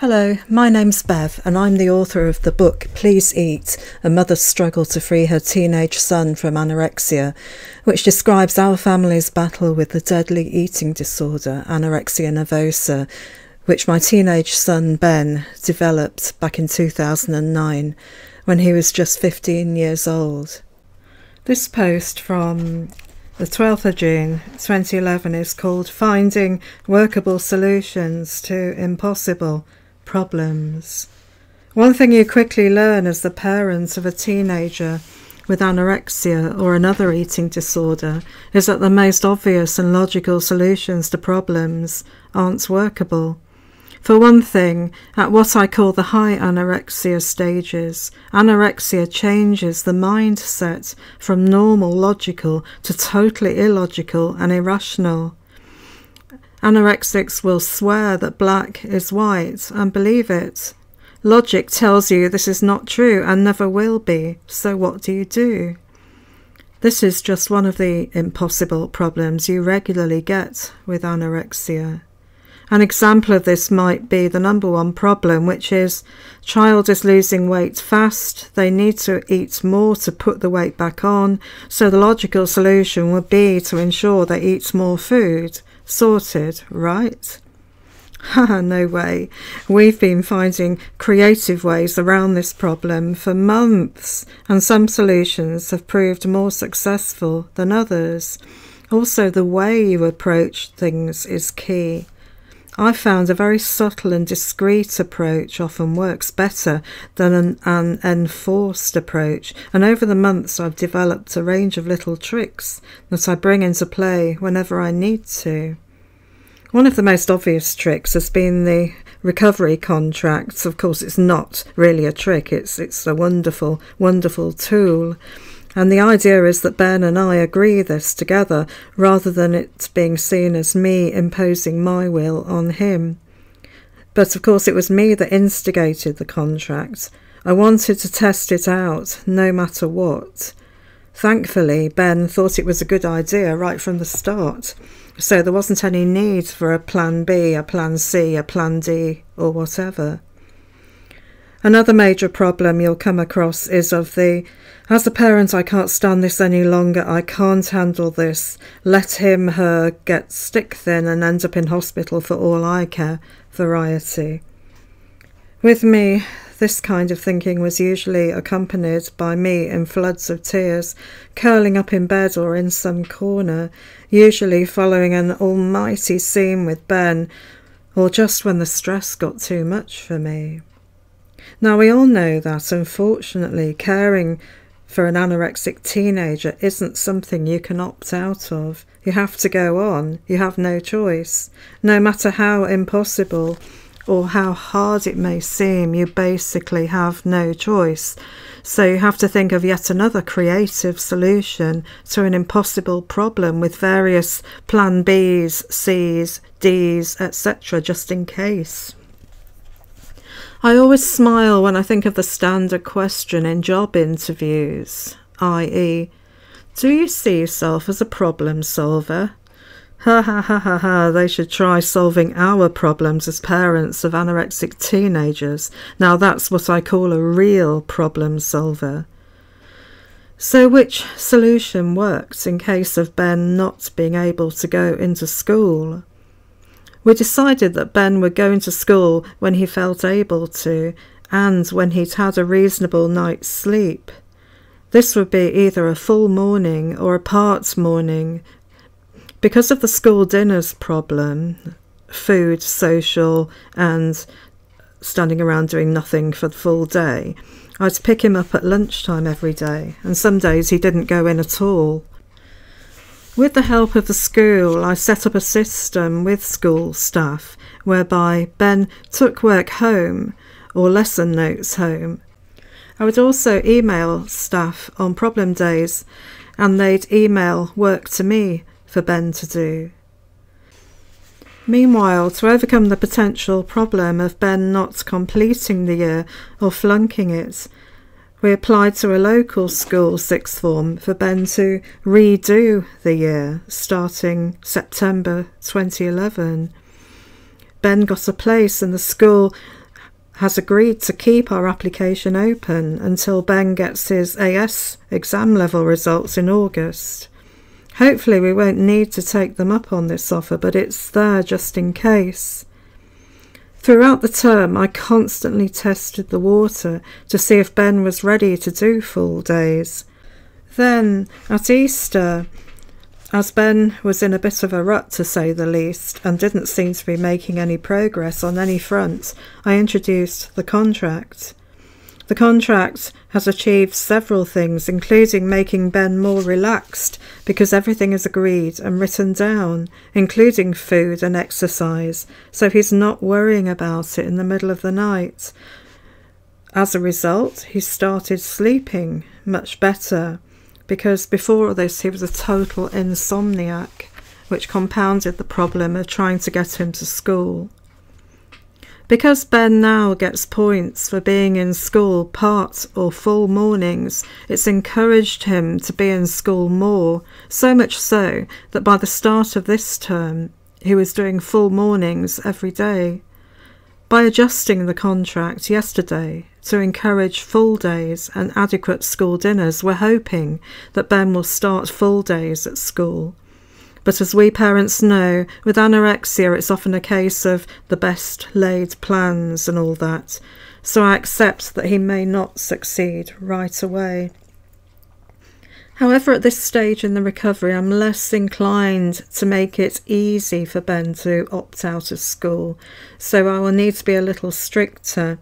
Hello, my name's Bev and I'm the author of the book Please Eat, A Mother's Struggle to Free Her Teenage Son from Anorexia, which describes our family's battle with the deadly eating disorder, anorexia nervosa, which my teenage son Ben developed back in 2009 when he was just 15 years old. This post from the 12th of June 2011 is called Finding Workable Solutions to Impossible Problems. One thing you quickly learn as the parent of a teenager with anorexia or another eating disorder is that the most obvious and logical solutions to problems aren't workable. For one thing, at what I call the high anorexia stages, anorexia changes the mindset from normal, logical to totally illogical and irrational. Anorexics will swear that black is white and believe it. Logic tells you this is not true and never will be, so what do you do? This is just one of the impossible problems you regularly get with anorexia. An example of this might be the number one problem, which is child is losing weight fast, they need to eat more to put the weight back on, so the logical solution would be to ensure they eat more food. Sorted, right? Haha, no way. We've been finding creative ways around this problem for months, and some solutions have proved more successful than others. Also, the way you approach things is key. I found a very subtle and discreet approach often works better than an enforced approach, and over the months I've developed a range of little tricks that I bring into play whenever I need to. One of the most obvious tricks has been the recovery contracts. Of course, it's not really a trick, it's a wonderful, wonderful tool. And the idea is that Ben and I agree this together, rather than it being seen as me imposing my will on him. But of course it was me that instigated the contract. I wanted to test it out, no matter what. Thankfully, Ben thought it was a good idea right from the start, so there wasn't any need for a plan B, a plan C, a plan D, or whatever. Another major problem you'll come across is of the, as a parent I can't stand this any longer, I can't handle this, let him, her get stick thin and end up in hospital for all I care variety. With me, this kind of thinking was usually accompanied by me in floods of tears, curling up in bed or in some corner, usually following an almighty scene with Ben, or just when the stress got too much for me. Now, we all know that, unfortunately, caring for an anorexic teenager isn't something you can opt out of. You have to go on. You have no choice. No matter how impossible or how hard it may seem, you basically have no choice. So you have to think of yet another creative solution to an impossible problem with various plan Bs, Cs, Ds, etc., just in case. I always smile when I think of the standard question in job interviews, i.e., do you see yourself as a problem solver? Ha ha ha ha ha, they should try solving our problems as parents of anorexic teenagers. Now that's what I call a real problem solver. So which solution worked in case of Ben not being able to go into school? We decided that Ben would go into school when he felt able to and when he'd had a reasonable night's sleep. This would be either a full morning or a part morning. Because of the school dinners problem, food, social and standing around doing nothing for the full day, I'd pick him up at lunchtime every day, and some days he didn't go in at all. With the help of the school, I set up a system with school staff whereby Ben took work home or lesson notes home. I would also email staff on problem days and they'd email work to me for Ben to do. Meanwhile, to overcome the potential problem of Ben not completing the year or flunking it, we applied to a local school sixth form for Ben to redo the year, starting September 2011. Ben got a place in the school has agreed to keep our application open until Ben gets his AS exam level results in August. Hopefully we won't need to take them up on this offer, but it's there just in case. Throughout the term, I constantly tested the water to see if Ben was ready to do full days. Then, at Easter, as Ben was in a bit of a rut, to say the least, and didn't seem to be making any progress on any front, I introduced the contract. The contract has achieved several things, including making Ben more relaxed because everything is agreed and written down, including food and exercise, so he's not worrying about it in the middle of the night. As a result, he started sleeping much better, because before this he was a total insomniac, which compounded the problem of trying to get him to school. Because Ben now gets points for being in school part or full mornings, it's encouraged him to be in school more, so much so that by the start of this term he was doing full mornings every day. By adjusting the contract yesterday to encourage full days and adequate school dinners, we're hoping that Ben will start full days at school. But as we parents know, with anorexia it's often a case of the best laid plans and all that, so I accept that he may not succeed right away. However, at this stage in the recovery, I'm less inclined to make it easy for Ben to opt out of school, so I will need to be a little stricter.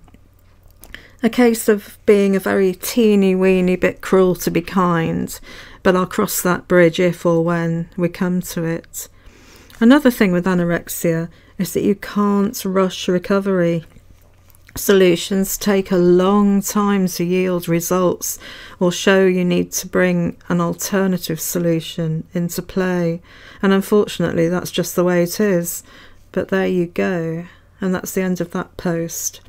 A case of being a very teeny-weeny bit cruel to be kind, but I'll cross that bridge if or when we come to it. Another thing with anorexia is that you can't rush recovery. Solutions take a long time to yield results or show you need to bring an alternative solution into play, and unfortunately that's just the way it is. But there you go, and that's the end of that post.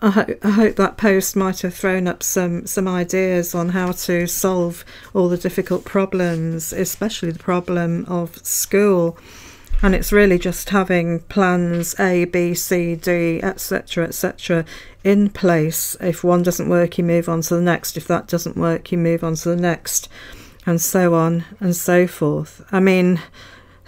I hope that post might have thrown up some ideas on how to solve all the difficult problems, especially the problem of school. And it's really just having plans A, B, C, D, etc., etc. in place. If one doesn't work, you move on to the next. If that doesn't work, you move on to the next, and so on and so forth. I mean,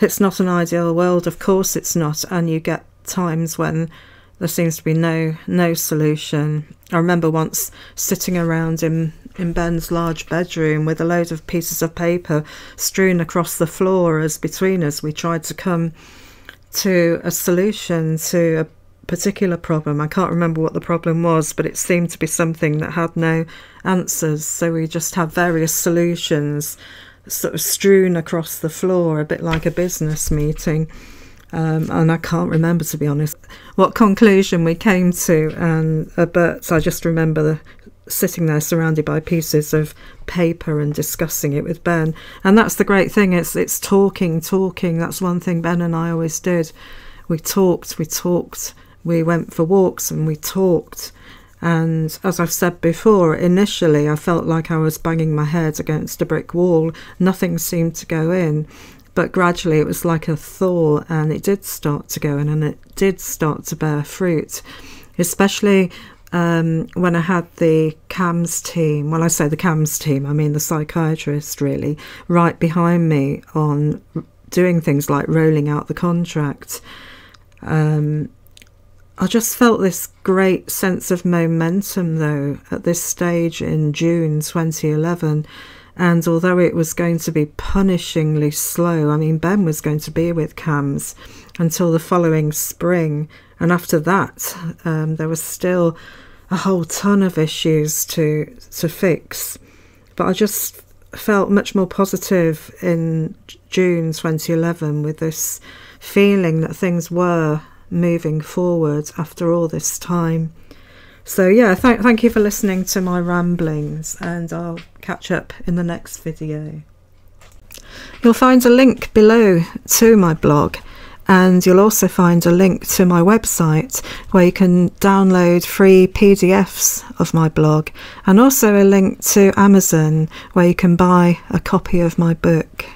it's not an ideal world, of course it's not, and you get times when there seems to be no solution. I remember once sitting around in Ben's large bedroom with a load of pieces of paper strewn across the floor as between us we tried to come to a solution to a particular problem. I can't remember what the problem was, but it seemed to be something that had no answers, so we just had various solutions sort of strewn across the floor, a bit like a business meeting. And I can't remember, to be honest, what conclusion we came to, but I just remember sitting there surrounded by pieces of paper and discussing it with Ben. And that's the great thing, it's talking. That's one thing Ben and I always did. We talked, we went for walks and we talked. And as I've said before, initially I felt like I was banging my head against a brick wall. Nothing seemed to go in. But gradually it was like a thaw, and it did start to go in, and it did start to bear fruit, especially when I had the CAMHS team, well, I say the CAMHS team, I mean the psychiatrist really, right behind me on doing things like rolling out the contract. I just felt this great sense of momentum, though, at this stage in June 2011. And although it was going to be punishingly slow, I mean, Ben was going to be with CAMHS until the following spring. And after that, there was still a whole ton of issues to fix. But I just felt much more positive in June 2011 with this feeling that things were moving forward after all this time. So yeah, thank you for listening to my ramblings, and I'll catch up in the next video. You'll find a link below to my blog, and you'll also find a link to my website where you can download free PDFs of my blog, and also a link to Amazon where you can buy a copy of my book.